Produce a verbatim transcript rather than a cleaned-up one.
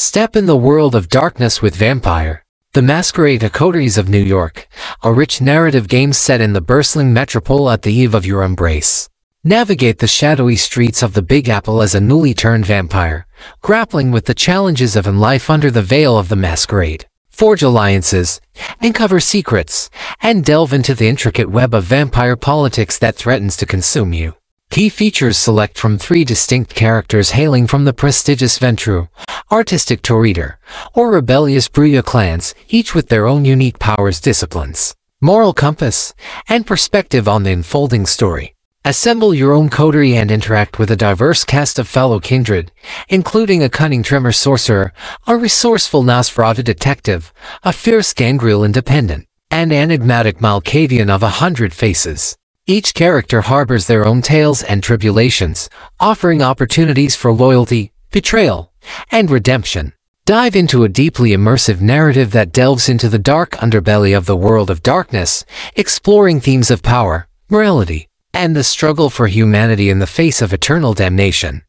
Step in the world of darkness with Vampire, the Masquerade to Coteries of New York, a rich narrative game set in the bustling metropole at the eve of your embrace. Navigate the shadowy streets of the Big Apple as a newly turned vampire, grappling with the challenges of life under the veil of the Masquerade. Forge alliances, uncover secrets, and delve into the intricate web of vampire politics that threatens to consume you. Key features: select from three distinct characters hailing from the prestigious Ventrue, artistic Toréador, or rebellious Brujah clans, each with their own unique powers, disciplines, moral compass, and perspective on the unfolding story. Assemble your own coterie and interact with a diverse cast of fellow kindred, including a cunning Tremere sorcerer, a resourceful Nosferatu detective, a fierce Gangrel independent, and enigmatic Malkavian of a hundred faces. Each character harbors their own tales and tribulations, offering opportunities for loyalty, betrayal, and redemption. Dive into a deeply immersive narrative that delves into the dark underbelly of the world of darkness, exploring themes of power, morality, and the struggle for humanity in the face of eternal damnation.